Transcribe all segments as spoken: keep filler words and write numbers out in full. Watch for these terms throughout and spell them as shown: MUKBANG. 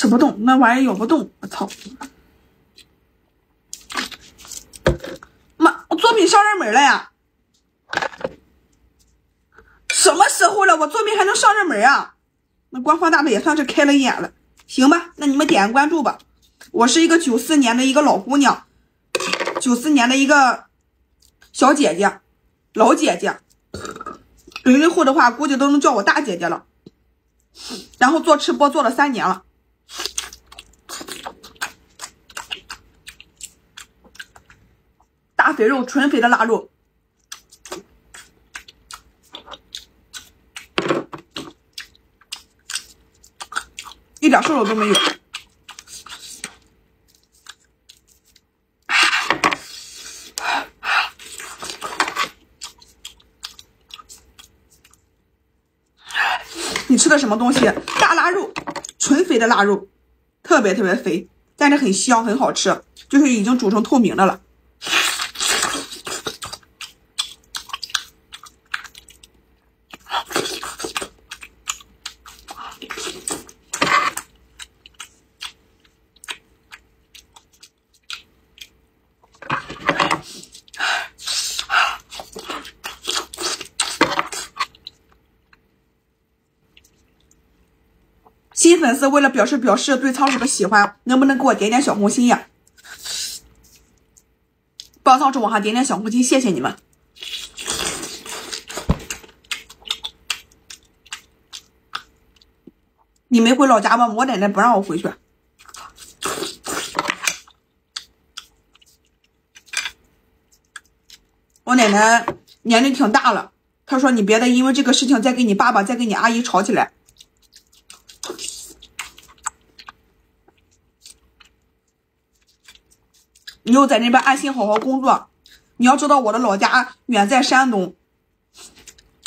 吃不动，那玩意咬不动，我操！妈，我作品上热门了呀！什么时候了，我作品还能上热门啊？那官方大大也算是开了眼了，行吧？那你们点个关注吧。我是一个九四年的一个老姑娘，九四年的一个小姐姐，老姐姐。零零后的话，估计都能叫我大姐姐了。然后做吃播做了三年了，大肥肉，纯肥的腊肉，一点瘦肉都没有。你吃的什么东西？大腊肉，纯肥的腊肉，特别特别肥，但是很香，很好吃，就是已经煮成透明的了。新粉丝为了表示表示对仓鼠的喜欢，能不能给我点点小红心呀？帮仓鼠往上点点小红心，谢谢你们。你没回老家吗？我奶奶不让我回去。我奶奶年龄挺大了，她说你别再因为这个事情再跟你爸爸、再跟你阿姨吵起来。你又在那边安心好好工作。你要知道，我的老家远在山东，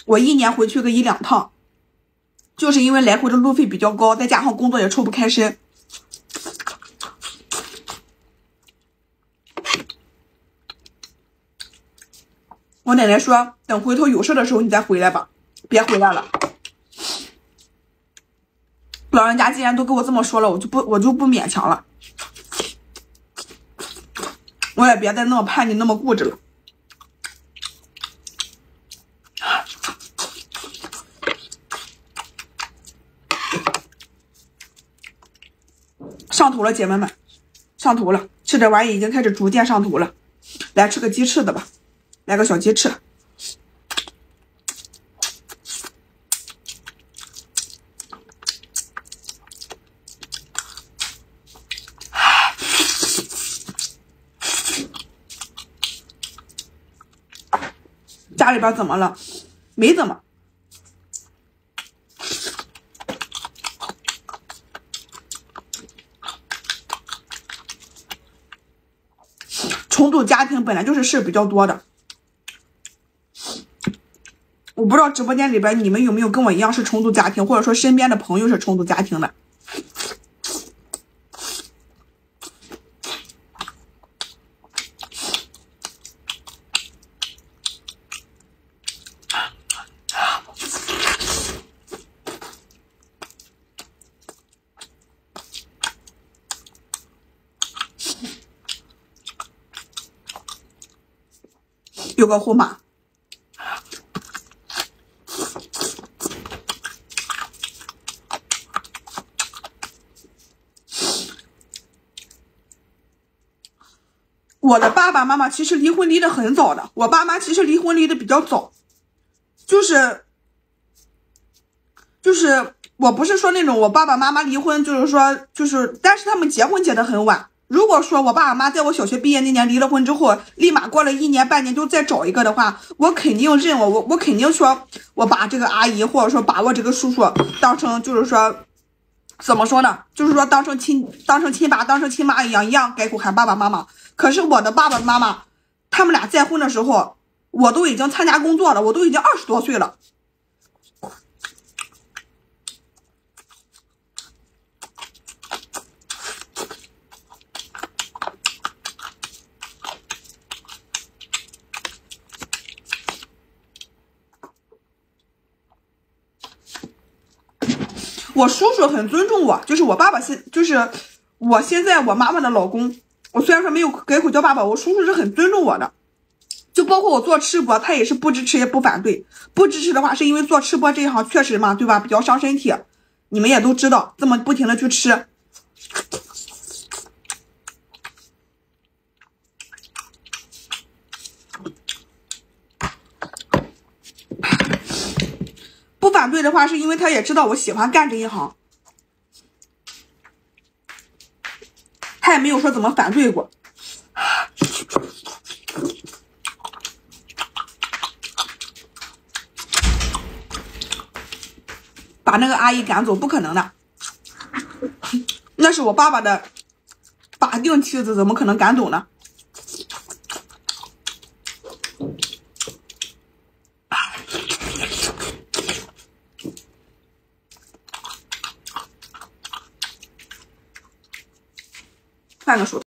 我一年回去个一两趟，就是因为来回的路费比较高，再加上工作也抽不开身。我奶奶说，等回头有事的时候你再回来吧，别回来了。老人家既然都跟我这么说了，我就不我就不勉强了。我也别再那么叛逆，那么固执了。上头了，姐妹们，上头了！吃这玩意已经开始逐渐上头了。来吃个鸡翅的吧，来个小鸡翅。家里边怎么了？没怎么。重组家庭本来就是事比较多的。我不知道直播间里边你们有没有跟我一样是重组家庭，或者说身边的朋友是重组家庭的。有个胡麻，我的爸爸妈妈其实离婚离得很早的，我爸妈其实离婚离得比较早，就是就是我不是说那种我爸爸妈妈离婚就是说就是，但是他们结婚结得很晚。如果说我爸我妈在我小学毕业那年离了婚之后，立马过了一年半年就再找一个的话，我肯定认我我我肯定说我把这个阿姨或者说把我这个叔叔当成就是说怎么说呢，就是说当成亲当成亲爸当成亲妈一样一样改口喊爸爸妈妈。可是我的爸爸妈妈他们俩再婚的时候，我都已经参加工作了，我都已经二十多岁了。我叔叔很尊重我，就是我爸爸现就是我现在我妈妈的老公，我虽然说没有改口叫爸爸，我叔叔是很尊重我的。就包括我做吃播，他也是不支持也不反对。不支持的话，是因为做吃播这一行确实嘛，对吧？比较伤身体，你们也都知道。这么不停的去吃，不反对的话，是因为他也知道我喜欢干这一行，他也没有说怎么反对过。把那个阿姨赶走，不可能的。那是我爸爸的法定妻子，怎么可能赶走呢？换个手。